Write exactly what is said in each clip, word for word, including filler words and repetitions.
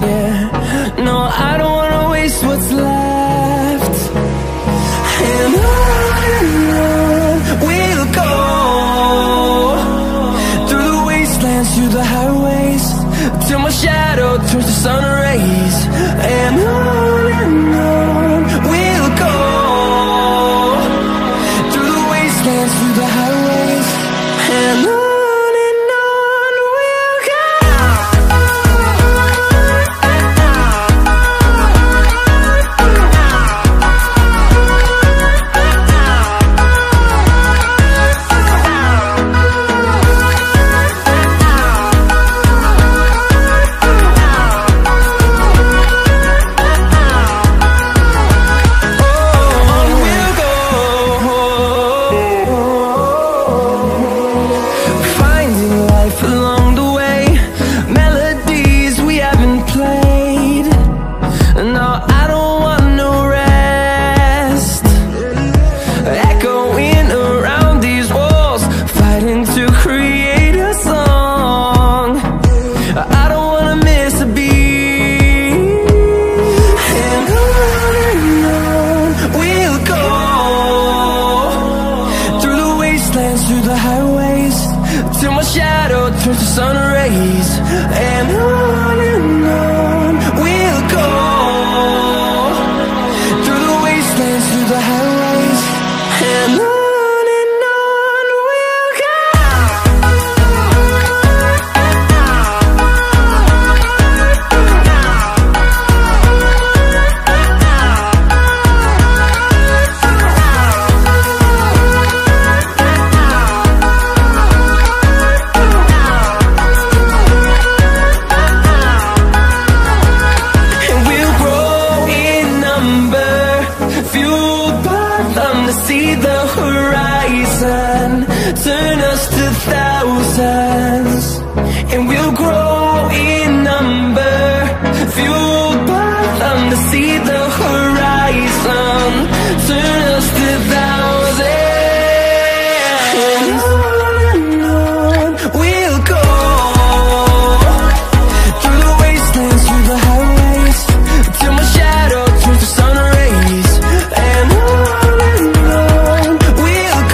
Yeah, no, I don't wanna waste what's left. And on we'll go, through the wastelands, through the highways, till my shadow turns to sun rays. And on and on we'll go, through the wastelands, through the highways, and on. Through the highways, till my shadow turns to sun rays. And on and on we'll go, through the wastelands, through the highways, and on. See the horizon, turn us to thousands, and we'll grow in number, fueled by them to see the horizon, turn us to thousands. And on and on we'll go, through the wastelands, through the highways, till my shadow turns to sun rays. And on and on we'll go.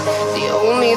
The only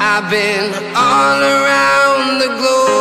I've been all around the globe.